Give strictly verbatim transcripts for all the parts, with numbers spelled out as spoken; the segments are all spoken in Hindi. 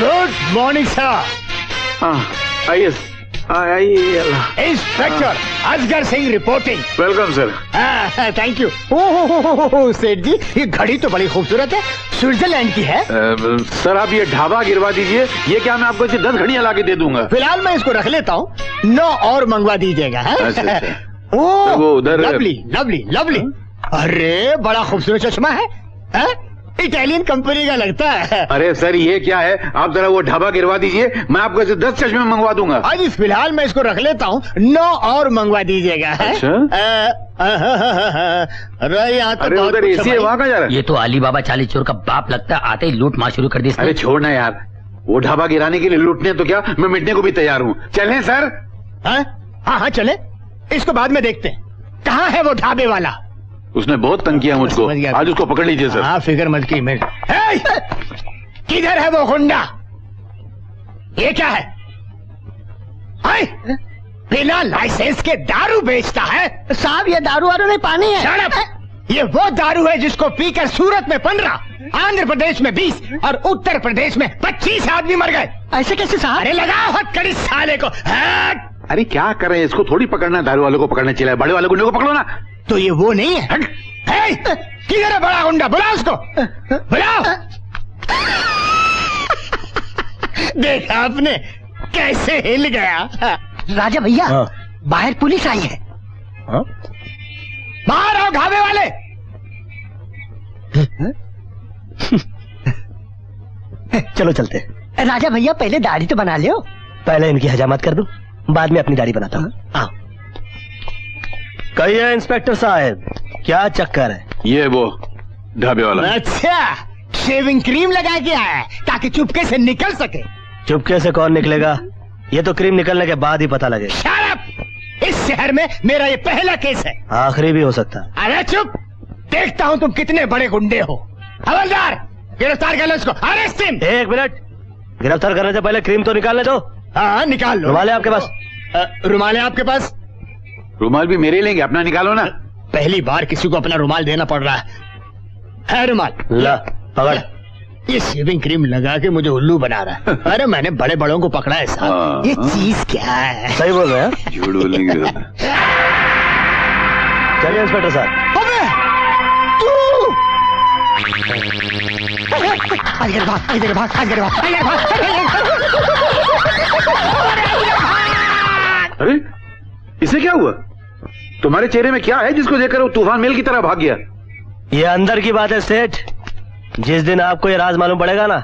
Good morning sir. आइए आइए। Inspector Ajgar Singh reporting. Welcome sir. Thank you. Oh सेठ जी, ये घड़ी तो बड़ी खूबसूरत है, स्विट्जरलैंड की है। सर आप ये ढाबा गिरवा दीजिए, ये क्या मैं आपको इसे दस घड़ियाँ ला के दे दूंगा। फिलहाल मैं इसको रख लेता हूँ, नौ और मंगवा दीजिएगा। Lovely lovely lovely. अरे बड़ा खूबसूरत चश्मा है, इटालियन कंपनी का लगता है। अरे सर ये क्या है, आप जरा वो ढाबा गिरवा दीजिए, मैं आपको ऐसे दस चश्मे मंगवा दूंगा। अरे फिलहाल मैं इसको रख लेता हूँ, नौ और मंगवा दीजिएगा। अच्छा? तो ये तो अली बाबा चालीस चोर का बाप लगता है, आते ही लूट मार शुरू कर दी। अरे छोड़ना यार, वो ढाबा गिराने के लिए लूटने तो क्या मैं मिटने को भी तैयार हूँ। चले सर। हाँ हाँ चले, इसको बाद में देखते हैं। कहाँ है वो ढाबे वाला? उसने बहुत तंग किया मुझको, आज उसको पकड़ लीजिए सर। हाँ फिक्र मत की। मैं किधर है वो गुंडा? ये क्या है? है बिना लाइसेंस के दारू बेचता है। साहब ये दारू वारू में पानी है। Shut up. ये वो दारू है जिसको पीकर सूरत में पंद्रह, आंध्र प्रदेश में बीस और उत्तर प्रदेश में पच्चीस आदमी मर गए। ऐसे कैसे साहब? अरे लगाओ हथकड़ी साले को। अरे क्या कर रहे हैं, इसको थोड़ी पकड़ना, दारू वालों को पकड़ने चला है, बड़े वाले गुंडे को पकड़ो ना। तो ये वो नहीं है। किधर है बड़ा गुंडा? बुलाओ उसको, बुलाओ। देखा आपने कैसे हिल गया? राजा भैया बाहर पुलिस आई है। हाँ? बाहर आओ घावे वाले। चलो चलते। राजा भैया पहले दाढ़ी तो बना लो। पहले इनकी हजामत कर दूं, बाद में अपनी दाढ़ी बनाता हूँ। हाँ। कहिए इंस्पेक्टर साहब क्या चक्कर है? ये वो ढाबे वाला। अच्छा शेविंग क्रीम लगा के आया है ताकि चुपके से निकल सके। चुपके से कौन निकलेगा, ये तो क्रीम निकलने के बाद ही पता लगेगा। Shut up. इस शहर में मेरा ये पहला केस है, आखिरी भी हो सकता है। अरे चुप, देखता हूँ तुम कितने बड़े गुंडे हो। हवलदार गिरफ्तार कर लो इसको। अरे सिम एक मिनट, गिरफ्तार करने से पहले क्रीम तो निकालने दो। हाँ निकाल लो। रुमाल है आपके पास? रुमाल है आपके पास? रुमाल भी मेरे लेंगे, अपना निकालो ना। पहली बार किसी को अपना रुमाल देना पड़ रहा है। है रुमाल? ला, पकड़। ये शेविंग क्रीम लगा के मुझे उल्लू बना रहा है। अरे मैंने बड़े बड़ों को पकड़ा है साहब। ये चीज क्या है? सही बोल रहे हैं, झूठ बोलेंगे। चलिए इंस्पेक्टर साहब। अबे तू आगे भाग, आगे भाग, आगे भाग, आगे भाग। अरे इसे क्या हुआ? तुम्हारे चेहरे में क्या है जिसको देखकर वो तूफान मेल की तरह भाग गया? ये अंदर की बात है सेठ, जिस दिन आपको ये राज मालूम पड़ेगा ना,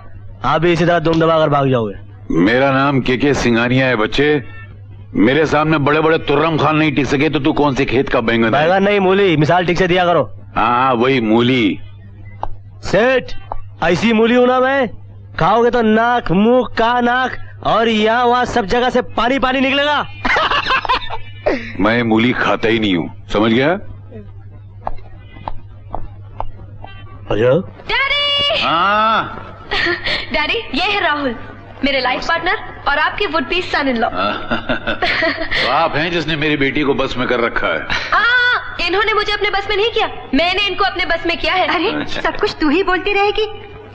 आप भी इसी तरह दुम दबा कर भाग जाओगे। मेरा नाम के.के. सिंगानिया है बच्चे। मेरे सामने बड़े बड़े तुर्रम खान नहीं टिक सके तो तू कौन से खेत का बैंगन? बैंगन नहीं मूली, मिसाल ठीक से दिया करो। हाँ वही मूली। सेठ ऐसी मूली हूँ ना मैं, खाओगे तो नाक मुँह का नाक और यहाँ वहाँ सब जगह से पानी पानी निकलेगा। मैं मूली खाता ही नहीं हूँ, समझ गया? डैडी! हाँ। डैडी ये है राहुल, मेरे लाइफ पार्टनर और आपके would piece son in law. आप हैं जिसने मेरी बेटी को बस में कर रखा है। हाँ इन्होंने मुझे अपने बस में नहीं किया, मैंने इनको अपने बस में किया है। अरे अच्छा। सब कुछ तू ही बोलती रहेगी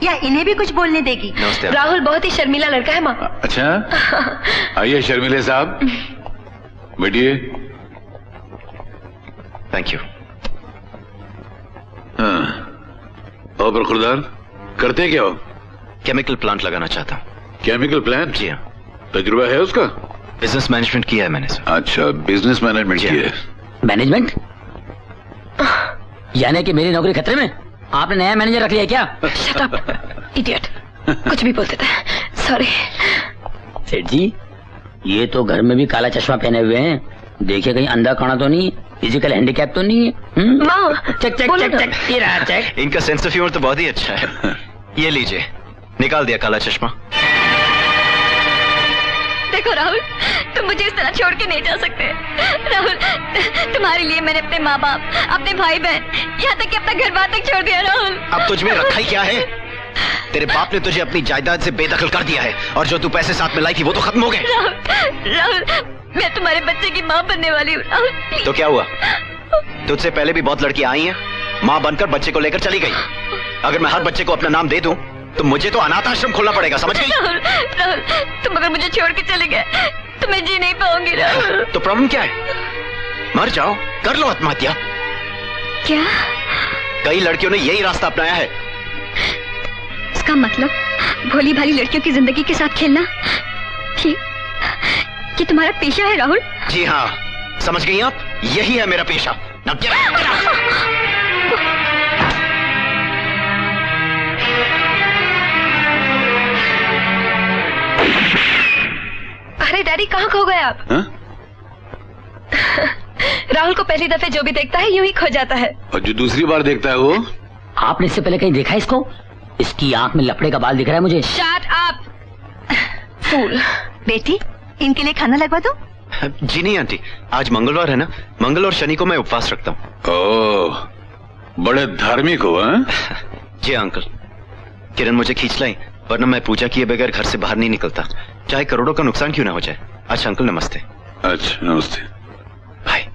या इन्हें भी कुछ बोलने देगी? राहुल बहुत ही शर्मीला लड़का है माँ। अच्छा आइए शर्मीले साहब बैठिए। Thank you. हाँ और बरखुरदार करते क्या हो? केमिकल प्लांट लगाना चाहता हूँ। Chemical plant? जी हाँ। तजुर्बा है उसका? बिजनेस मैनेजमेंट किया है मैंने सर। अच्छा बिजनेस मैनेजमेंट किया है। मैनेजमेंट यानी कि मेरी नौकरी खतरे में? आपने नया मैनेजर रख लिया क्या? शट अप इडियट, कुछ भी बोल देता है। सॉरी सेठ जी, ये तो घर में भी काला चश्मा पहने हुए हैं, देखिए कहीं अंधा खाना तो नहीं, फिजिकल हैंडीकैप तो नहीं है। माँ चेक चेक चेक चेक तेरा चेक। इनका सेंस ऑफ ह्यूमर तो बहुत ही अच्छा है। ये लीजिए निकाल दिया काला चश्मा। देखो राहुल तुम मुझे इस तरह छोड़ के नहीं जा सकते। राहुल तुम्हारे लिए मैंने अपने माँ बाप, अपने भाई बहन, यहाँ तक कि अपना घर बार तक छोड़ दिया। राहुल अब तुझ में रखा ही क्या है, तेरे बाप ने तुझे अपनी जायदाद से बेदखल कर दिया है और जो तू पैसे साथ में लाई थी वो तो खत्म हो गए। राहुल, राहुल, मैं तुम्हारे बच्चे की माँ बनने वाली हूँ। तो क्या हुआ, तुझसे पहले भी बहुत लड़कियाँ आई हैं, माँ बनकर बच्चे को लेकर चली गई। अगर मैं हर बच्चे को अपना नाम दे दूं तो मुझे तो अनाथ आश्रम खोलना पड़ेगा, समझ गई? राहुल, राहुल, तुम अगर मुझे छोड़ के चले गए तो मैं जी नहीं पाऊंगी राहुल। तो प्रॉब्लम क्या है, मर जाओ, कर लो आत्महत्या। क्या? कई लड़कियों ने यही रास्ता अपनाया है। इसका मतलब भोली भाली लड़कियों की जिंदगी के साथ खेलना, ये, ये तुम्हारा पेशा है राहुल? जी हाँ, समझ गई आप, यही है मेरा पेशा। ना क्या? अरे डैडी कहाँ खो गए आप? राहुल को पहली दफे जो भी देखता है यूं ही खो जाता है, और जो दूसरी बार देखता है वो। आपने इससे पहले कहीं देखा इसको? इसकी आंख में लपड़े का बाल दिख रहा है मुझे। Shut up fool. बेटी इनके लिए खाना लगवा दो। जी नहीं आंटी, आज मंगलवार है ना, मंगल और शनि को मैं उपवास रखता हूँ। ओह, बड़े धार्मिक हो। जी अंकल, किरण मुझे खींच लाई, वरना मैं पूजा किए बगैर घर से बाहर नहीं निकलता, चाहे करोड़ों का नुकसान क्यों ना हो जाए। अच्छा अंकल नमस्ते। अच्छा नमस्ते। भाई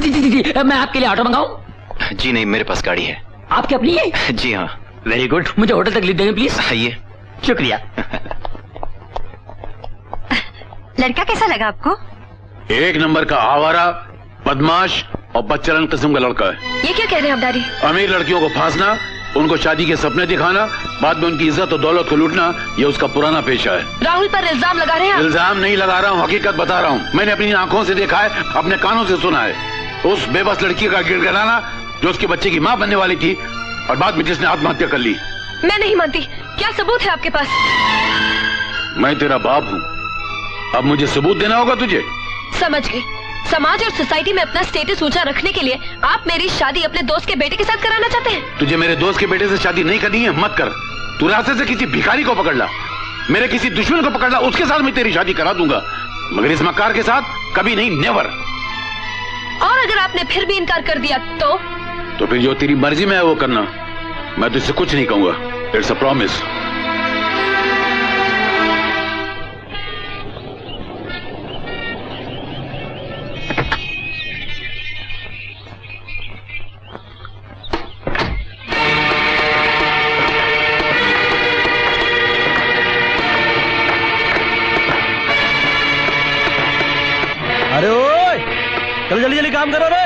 जी जी जी, मैं आपके लिए ऑटो मंगाऊं? जी नहीं, मेरे पास गाड़ी है। आपकी अपनी है? जी हाँ। वेरी गुड, मुझे होटल तक ले देंगे प्लीज? आइए। शुक्रिया। लड़का कैसा लगा आपको? एक नंबर का आवारा, बदमाश और बदचलन किस्म का लड़का है। ये क्या कह रहे हैं आप दादी? अमीर लड़कियों को फांसना, उनको शादी के सपने दिखाना, बाद में उनकी इज्जत और दौलत को लूटना, ये उसका पुराना पेशा है। राहुल पर इल्जाम लगा रहे हैं आप? इल्जाम नहीं लगा रहा हूँ, हकीकत बता रहा हूँ। मैंने अपनी आंखों से देखा है, अपने कानों से सुना है। उस बेबस लड़की का गिड़गिड़ाना जो उसके बच्चे की माँ बनने वाली थी, और बाद में जिसने आत्महत्या कर ली। मैं नहीं मानती। क्या सबूत है आपके पास? मैं तेरा बाप हूँ, अब मुझे सबूत देना होगा तुझे। समझ गई। समाज और सोसाइटी में अपना स्टेटस ऊंचा रखने के लिए आप मेरी शादी अपने दोस्त के बेटे के साथ कराना चाहते हैं? तुझे मेरे दोस्त के बेटे से शादी नहीं करनी है, मत कर। तू रास्ते से किसी भिखारी को पकड़ ला, मेरे किसी दुश्मन को पकड़ ला, उसके साथ मैं तेरी शादी करा दूंगा, मगर इस मकार के साथ कभी नहीं, नेवर। और अगर आपने फिर भी इनकार कर दिया तो? तो फिर जो तेरी मर्जी में है वो करना, मैं तुझसे कुछ नहीं कहूंगा। It's a promise. काम करो रे।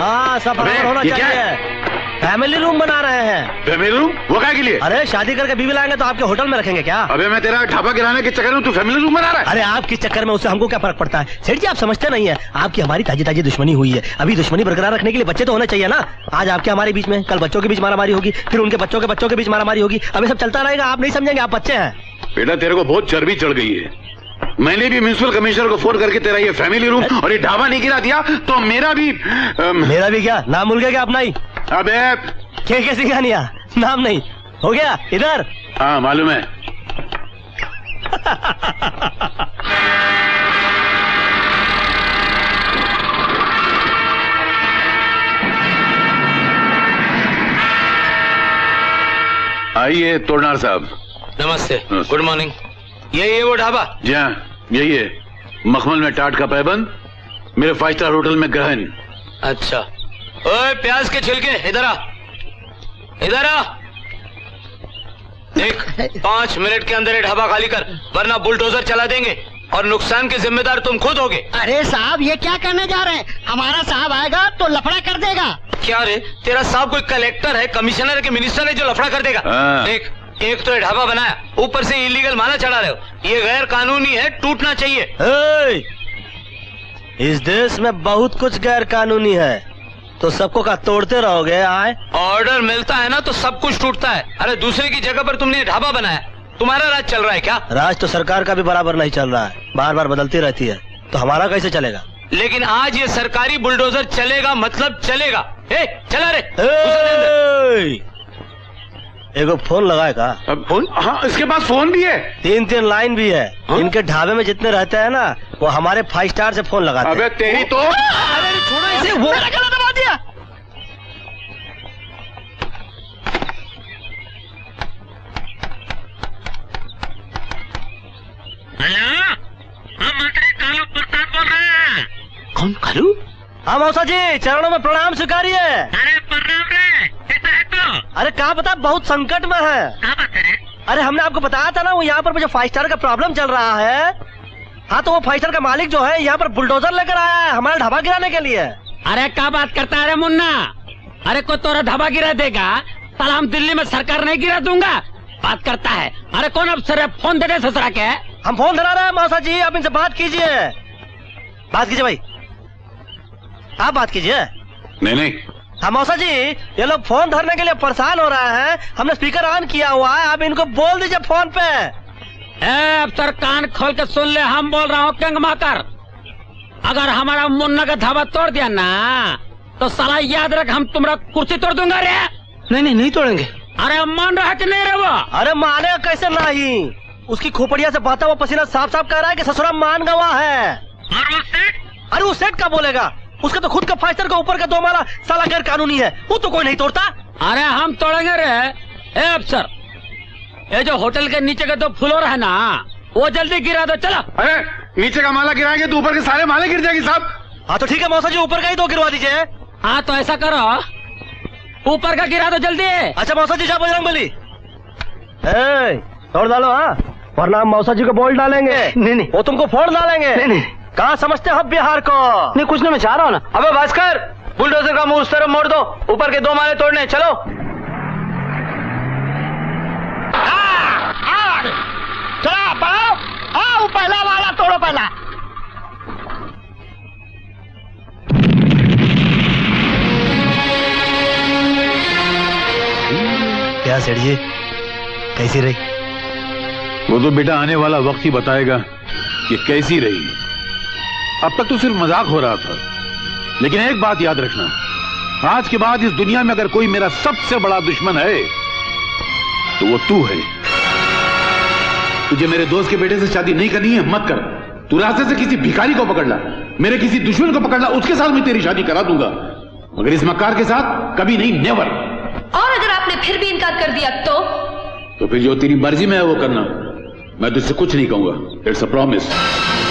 हाँ सब होना चाहिए। फैमिली रूम बना रहे हैं। फैमिली रूम वो क्या के लिए? अरे शादी करके बीवी लाएंगे तो आपके होटल में रखेंगे क्या? अबे मैं तेरा ढाबा गिराने के चक्कर में तू फैमिली रूम बना रहा है? अरे आप किस चक्कर में, उससे हमको क्या फर्क पड़ता है? सेठ जी आप समझते नहीं है, आपकी हमारी ताजी ताजी दुश्मनी हुई है। अभी दुश्मनी बरकरार रखने के लिए बच्चे तो होने चाहिए ना। आज आपके हमारे बीच में, कल बच्चों के बीच मारामारी होगी, फिर उनके बच्चों के बच्चों के बीच मारामारी होगी, अभी सब चलता रहेगा। आप नहीं समझेंगे, आप बच्चे हैं। बेटा तेरे को बहुत चर्बी चढ़ गई है। मैंने भी म्यूनिसिपल कमिश्नर को फोन करके तेरा ये फैमिली रूम और ये ढाबा नहीं गिरा दिया तो मेरा भी आ, मेरा भी क्या नाम भूल गया क्या अपना ही? अबे के.के. सिंगानिया नाम नहीं हो गया इधर? हाँ मालूम है। आइए तोड़नार साहब। नमस्ते, गुड मॉर्निंग। यही है वो ढाबा? जी हाँ यही है। मखमल में टाट का पैबंद, मेरे फाइव स्टार होटल में ग्रहण। अच्छा। ओए प्याज के छिलके इधर आ, इधर आ। देख पांच मिनट के अंदर ये ढाबा खाली कर, वरना बुलडोजर चला देंगे और नुकसान के जिम्मेदार तुम खुद होगे। अरे साहब ये क्या करने जा रहे हैं? हमारा साहब आएगा तो लफड़ा कर देगा। क्या रे तेरा साहब कोई कलेक्टर है, कमिश्नर है कि मिनिस्टर है जो लफड़ा कर देगा? देख एक तो ये ढाबा बनाया, ऊपर से इलीगल माला चढ़ा रहे हो, ये गैर कानूनी है, टूटना चाहिए। hey! इस देश में बहुत कुछ गैर कानूनी है, तो सबको का तोड़ते रहोगे? आए ऑर्डर मिलता है ना तो सब कुछ टूटता है। अरे दूसरे की जगह पर तुमने ढाबा बनाया, तुम्हारा राज चल रहा है क्या? राज तो सरकार का भी बराबर नहीं चल रहा है, बार बार बदलती रहती है, तो हमारा कैसे चलेगा? लेकिन आज ये सरकारी बुलडोजर चलेगा, मतलब चलेगा। ए, चला रे। एगो फोन लगाएगा। फोन? हाँ इसके पास फोन भी है, तीन तीन लाइन भी है। हा? इनके ढाबे में जितने रहते हैं ना वो हमारे फाइव स्टार से फोन लगाते हैं। अबे तेरी तो। अरे छोड़ो इसे, वो मेरा गला दबा दिया। कौन कालू? हाँ मौसा जी चरणों में प्रणाम स्वीकारिए। अरे प्रणाम रे, अरे क्या पता बहुत संकट में है। क्या बात है? अरे हमने आपको बताया था ना वो यहाँ पर मुझे फाइव स्टार का प्रॉब्लम चल रहा है। हाँ तो वो फाइव स्टार का मालिक जो है यहाँ पर बुलडोजर लेकर आया है हमारा ढाबा गिराने के लिए। अरे क्या बात करता है मुन्ना, अरे को तोरा ढाबा गिरा देगा साला, हम दिल्ली में सरकार नहीं गिरा दूंगा। बात करता है, अरे कौन अफसर है फोन दे रहे ससुरा के? हम फोन धरा रहे हैं मौसा जी, आप इनसे बात कीजिए। बात कीजिए भाई, आप बात कीजिए। नहीं नहीं। हाँ मौसा जी, ये लोग फोन धरने के लिए परेशान हो रहा है, हमने स्पीकर ऑन किया हुआ है, आप इनको बोल दीजिए फोन पे। ए अफसर कान खोल के सुन ले, हम बोल रहा हूँ कंगमा कर, अगर हमारा मुन्ना का ढाबा तोड़ दिया ना तो साला याद रख हम तुम्हारा कुर्सी तोड़ दूंगा रे। नहीं नहीं नहीं तोड़ेंगे। अरे मान रहा कि नहीं रहा? अरे माने कैसे नहीं, उसकी खोपड़िया से बाता हुआ पसीना साफ साफ कह रहा है कि ससुरा मान गवा है। अरे वो सेठ का बोलेगा, उसका तो खुद का फाइव स्टार का ऊपर का दो माला साला गैर कानूनी है, वो तो कोई नहीं तोड़ता। अरे हम तोड़ेंगे रे। ए अफसर, ये जो होटल के नीचे का दो फ्लोर है ना वो जल्दी गिरा दो। चलो। अरे नीचे का माला गिराएंगे तो ऊपर के सारे माले गिर जाएगी साहब। हाँ तो ठीक है मौसा जी, ऊपर का ही दो गिरवा दीजिए। हाँ तो ऐसा करो ऊपर का गिरा दो जल्दी। अच्छा मौसा जी, जा बजरंगबली तोड़ डालो। हाँ वरना हम मौसा जी को बोल डालेंगे। नहीं नहीं, वो तुमको फोड़ डालेंगे। नहीं नहीं, कहाँ समझते हो बिहार को? नहीं कुछ नहीं, मैं चाह रहा हूँ ना। अबे भास्कर, बुलडोजर का मुंह उस तरफ मोड़ दो, ऊपर के दो माले तोड़ने चलो। आओ पहला वाला तोड़ो पहला। क्या सेठ जी, कैसी रही? वो तो बेटा आने वाला वक्त ही बताएगा कि कैसी रही। अब तक तो सिर्फ मजाक हो रहा था, लेकिन एक बात याद रखना, आज के बाद इस दुनिया में अगर कोई मेरा सबसे बड़ा दुश्मन है तो वो तू है। तुझे मेरे दोस्त के बेटे से शादी नहीं करनी है, मत कर। तू रास्ते से किसी भिखारी को पकड़ ला, मेरे किसी दुश्मन को पकड़ ला, उसके साथ मैं तेरी शादी करा दूंगा, मगर इस मक्कार के साथ कभी नहीं, नेवर। और अगर आपने फिर भी इनकार कर दिया तो तो फिर जो तेरी मर्जी में है वो करना, मैं तुझसे कुछ नहीं कहूंगा। It's a promise.